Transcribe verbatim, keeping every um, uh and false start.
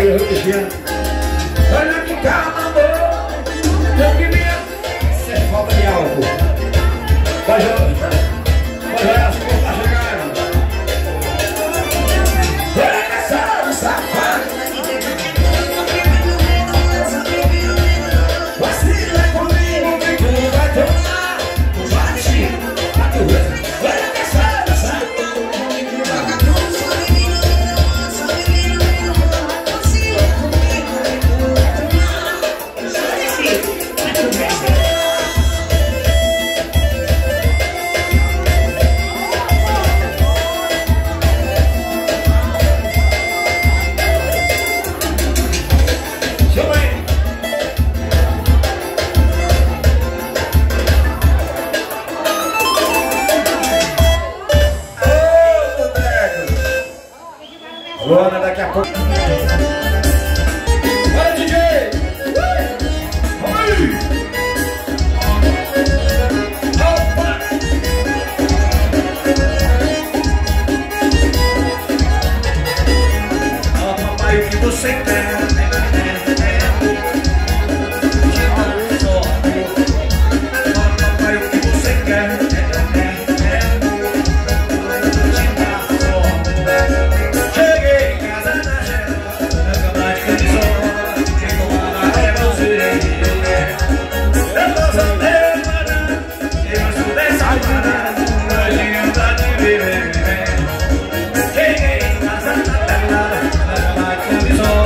Ana que cá mandou, tanque mesmo, isso é falta de álcool. Vai jogar, vai jogar as portas jogaram. Vai caçar o safado. Vacila comigo, vem tu vai tomar. Vai te, vai te ver. Luana daqui a pouco. Olha, D J! Oi! Opa! Ó, papai, o que você quer? Cheguei em casa na tarde, na cama de camisola.